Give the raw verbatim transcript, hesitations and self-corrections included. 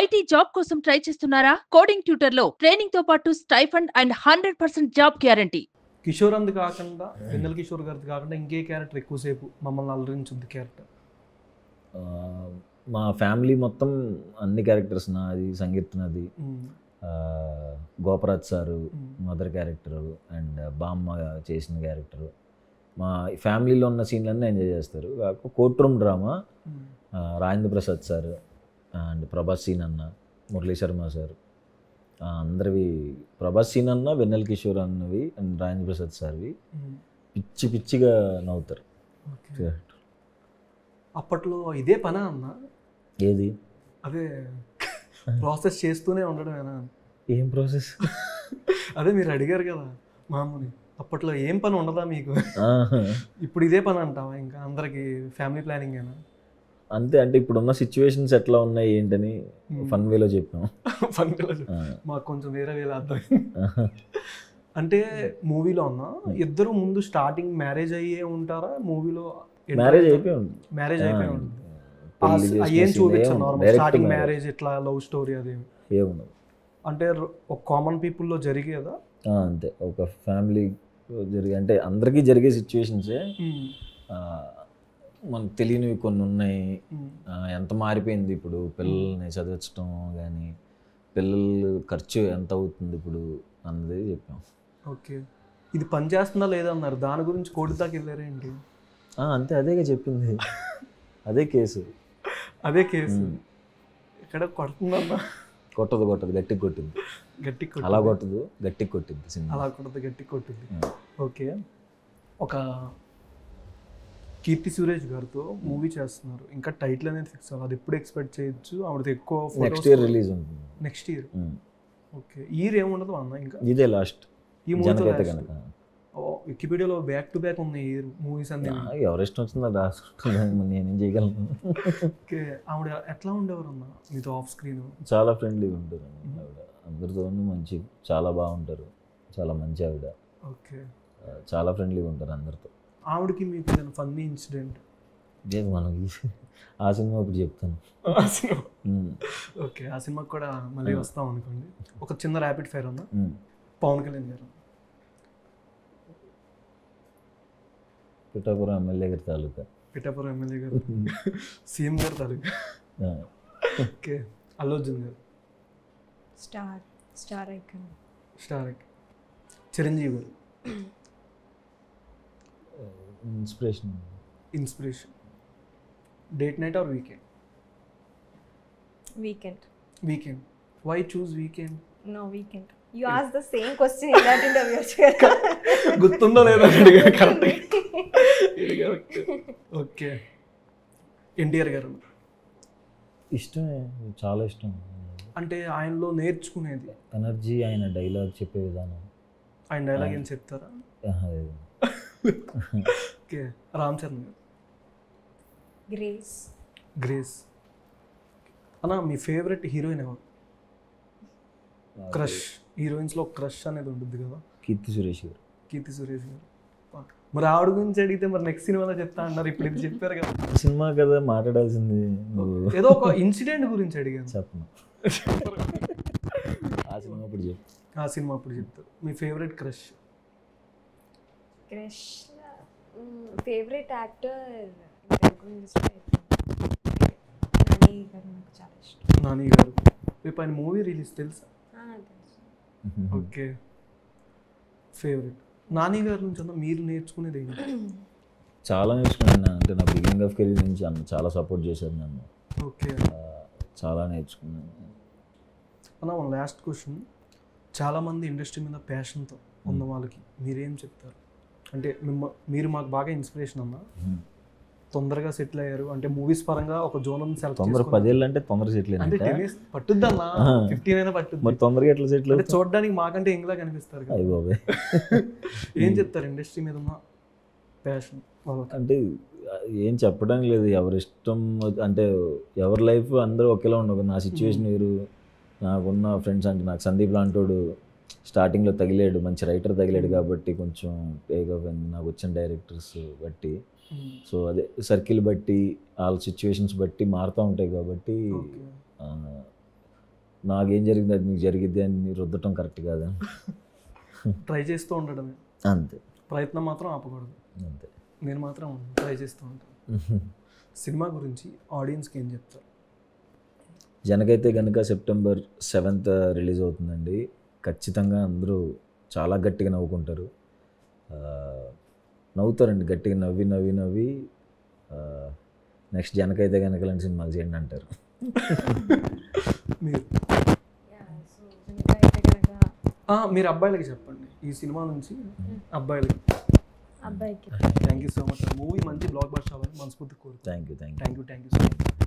IT job కోసం try చేస్తున్నారా? Coding tutor లో ట్రైనింగ్ తో పాటు stipend and hundred percent job guarantee. Kishore అంది కాకుండా వెన్నెల కిషోర్ గారిది కాకుండా ఇంకే క్యారెక్టర్ ఎక్కువసేపు మమ్మల్ని అలరించింది క్యారెక్టర్? మా ఫ్యామిలీ మొత్తం అన్ని క్యారెక్టర్స్, నాది సంగీత్, నాది Goparaj sir mother character and బామ్మ చేసిన క్యారెక్టరు, మా ఫ్యామిలీలో ఉన్న సీన్లన్నీ ఎంజాయ్ చేస్తారు. Court room drama Rajendra Prasad sir and Prabhas scene అన్న, మురళీ శర్మ సార్ అందరివి, ప్రభాస్ సీన్ అన్న, వెన్నెల కిషోర్ అన్నవి అండ్ రాజేంద్ర ప్రసాద్ సార్వి పిచ్చి పిచ్చిగా నవ్వుతారు. అప్పట్లో ఇదే పనా అన్న? ఏది అదే ప్రాసెస్ చేస్తూనే ఉండడమేనా? ఏం ప్రాసెస్? అదే మీరు అడిగారు కదా మామూలు, అప్పట్లో ఏం పని ఉండదా మీకు? ఇప్పుడు ఇదే పని అంటావా? ఇంకా అందరికి ఫ్యామిలీ ప్లానింగ్ అయినా అంతే. అంటే ఇప్పుడున్న సిచ్యువేషన్స్ ఎట్లా ఉన్నాయి ఏంటని ఫన్ వేలో చెప్పాం. ఫన్ వేలో మాకు కొంచెం వేరే వేలో అర్థమైంది. అంటే మూవీలో ఉన్న ఇద్దరు ముందు స్టార్టింగ్ మ్యారేజ్ అయ్యే ఉంటారా? మూవీలో మ్యారేజ్ అయిపోయి ఉంటుంది. మ్యారేజ్ అయిపోయి ఉంటుంది. ఏం చూపించాను స్టార్టింగ్ మ్యారేజ్ ఇట్లా లవ్ స్టోరీ అదేమి ఏముండదు. అంటే ఒక కామన్ పీపుల్లో జరిగేదా? అంతే, ఒక ఫ్యామిలీ జరిగే, అంటే అందరికీ జరిగే సిచ్యువేషన్సే. మనకు తెలియనివి కొన్ని ఉన్నాయి. ఎంత మారిపోయింది ఇప్పుడు, పిల్లల్ని చదివించడం కానీ పిల్లలు ఖర్చు ఎంత అవుతుంది ఇప్పుడు అన్నది చెప్పాం. ఓకే, ఇది పని చేస్తుందా లేదా అన్నారు, దాని గురించి కోడిదాకా వెళ్ళారా ఏంటి? అంతే, అదేగా చెప్పింది, అదే కేసు, అదే కేసు. ఇక్కడ కొడుతుందమ్మా? కొట్టదు, కొట్టదు, గట్టికి కొట్టింది, గట్టికి అలా కొట్టదు, గట్టికి కొట్టింది సినిమా, అలా కొట్టదు, గట్టికి కొట్టింది. ఓకే, ఒక కీర్తి సురేష్ గారితో మూవీ చేస్తున్నారు, ఇంకా టైటిల్ అనేది ఫిక్స్ అవ్వాలి, అది ఎప్పుడు ఎక్స్పెక్ట్ చేయొచ్చు? ఆవిడది ఎక్కువ నెక్స్ట్ ఇయర్ రిలీజ్ ఉంటుంది. Next year? ఓకే, ఇయర్ ఏముండదు అన్న, ఇంకా ఇదే లాస్ట్ ఈ మూవీ అయితే కనుక. వికీపీడియాలో బ్యాక్ టు బ్యాక్ ఉన్నాయి ఇయర్ మూవీస్ అన్నీ. ఎవరెస్ట్ వచ్చిందా రాసుకుంటున్నాను, నేనేం చేయగలను. ఓకే, ఆవిడ ఎట్లా ఉండేవారు అన్న మీతో ఆఫ్ స్క్రీన్? చాలా ఫ్రెండ్లీగా ఉంటారు ఆవిడ, అందరితోనూ మంచి, చాలా బాగుంటారు, చాలా మంచి ఆవిడ. ఓకే, చాలా ఫ్రెండ్లీగా ఉంటారు అందరితో. ఆవిడకి మీకు ఏదైనా ఫన్నీ ఇన్సిడెంట్? లేదు, మనం ఆ సినిమా ఇప్పుడు చెప్తాను. ఓకే, ఆ సినిమాకి కూడా మళ్ళీ వస్తాం అనుకోండి. ఒక చిన్న ర్యాపిడ్ ఫైర్ అన్న. పవన్ కళ్యాణ్ గారు పిఠాపురం ఎమ్మెల్యే గారి తాలూకా? పిఠాపురం ఎమ్మెల్యే గారు సీఎం గారి తాలూకా? ఓకే, అల్లు అర్జున్ గారు? Star, star icon, star icon. Chiranjeevi గారు? Inspiration, inspiration. Date night or weekend? Weekend. Weekend? Why choose weekend? No weekend. You asked the same question in that interview. గుర్తుందో లేదో అడిగారు కరెక్ట్. ఓకే, ఎన్టీఆర్ గారు? ఇష్టమే, చాలా ఇష్టం. అంటే ఆయనలో నేర్చుకునేది ఎనర్జీ, ఆయన డైలాగ్ చెప్పే విధానం. ఆయన డైలాగ్ ఏం చెప్తారా? ఓకే, రామ్ చరణ్ గారు? గ్రేస్. గ్రేస్ అన్న, మీ ఫేవరెట్ హీరోయిన్ ఎవరు? క్రష్, హీరోయిన్స్లో క్రష్ అనేది ఉంటుంది కదా? కీర్తి సురేష్ గారు. కీర్తి సురేష్ గారు. మరి ఆవిడ గురించి అడిగితే మరి నెక్స్ట్ సినిమాలో చెప్తా అన్నారు, ఇప్పుడు ఇది చెప్పారు కదా. సినిమా కదా మాట్లాడాల్సింది, ఏదో ఒక ఇన్సిడెంట్ గురించి అడిగాను. చెప్పను, ఆ సినిమా అప్పుడు చెప్తాను. ఆ సినిమా అప్పుడు చెప్తారు. మీ favourite crush? Crush favourite actor Nani గారు. రేపు ఆయన మూవీ రిలీజ్ తెలుసా? ఓకే, ఫేవరెట్ నాని గారి నుంచి అన్న మీరు నేర్చుకునేది ఏంటి? చాలా నేర్చుకున్నాను, అంటే నా బిగినింగ్ ఆఫ్ కెరీర్ నుంచి అన్న చాలా సపోర్ట్ చేశారు నన్ను. ఓకే, చాలా నేర్చుకున్నాను అన్న. మన లాస్ట్ క్వశ్చన్, చాలామంది ఇండస్ట్రీ మీద ప్యాషన్తో ఉన్న వాళ్ళకి మీరేం చెప్తారు? అంటే మిమ్మ మీరు మాకు బాగా ఇన్స్పిరేషన్ అన్న, తొందరగా సెటిల్ అయ్యారు, అంటే మూవీస్ పరంగా ఒక జోనర్ సెలెక్ట్. పదేళ్ళు అంటే తొందరగా సెటిల్ అయ్యారు, పట్టుద్దన్నా ఫిఫ్టీన్ అయినా పట్టు, మరి తొందరగా ఎట్లా సెటిల్? అంటే చూడడానికి మాకంటే ఎంగలా కనిపిస్తారు కదా. బాబాయ్, ఏం చెప్తారు ఇండస్ట్రీ మీద ఉన్న ప్యాషన్? అంటే ఏం చెప్పడానికి లేదు, ఎవరి ఇష్టం, అంటే ఎవరి లైఫ్ అందరూ ఒకేలా ఉండవు. నా సిచ్యువేషన్ వేరు, నాకున్న ఫ్రెండ్స్, అంటే నాకు సందీప్ లాంటోడు స్టార్టింగ్లో తగిలాడు, మంచి రైటర్ తగిలాడు కాబట్టి కొంచెం టేక్ ఆఫ్ అయింది. నాకు వచ్చిన డైరెక్టర్స్ బట్టి, సో అదే సర్కిల్ బట్టి, వాళ్ళ సిచ్యువేషన్స్ బట్టి మారుతూ ఉంటాయి కాబట్టి నాకేం జరిగింది అది మీకు జరిగిద్ది అని మీరు రుద్దటం కరెక్ట్ కాదని ట్రై చేస్తూ ఉండడమే అంతే. ప్రయత్నం మాత్రం ఆపకూడదు అంతే. నేను మాత్రం ట్రై చేస్తూ ఉంటాను. సినిమా గురించి ఆడియన్స్కి ఏం చెప్తారు? జనకైతే కనుక సెప్టెంబర్ సెవెంత్ రిలీజ్ అవుతుందండి. ఖచ్చితంగా అందరూ చాలా గట్టిగా నవ్వుకుంటారు, నవ్వుతారండి గట్టిగా నవ్వి నవ్వి నవ్వి నెక్స్ట్ జనకైతే కనుక లాంటి సినిమాలు చేయండి అంటారు. మీరు అబ్బాయిలకి చెప్పండి ఈ సినిమా నుంచి. అబ్బాయిలకి అబ్బాయికి thank you so much. Movie మంచి బ్లాక్ బస్టర్ అవ్వాలని మనస్ఫూర్తి కోరుకుంటున్నాను. Thank you thank you thank you so much.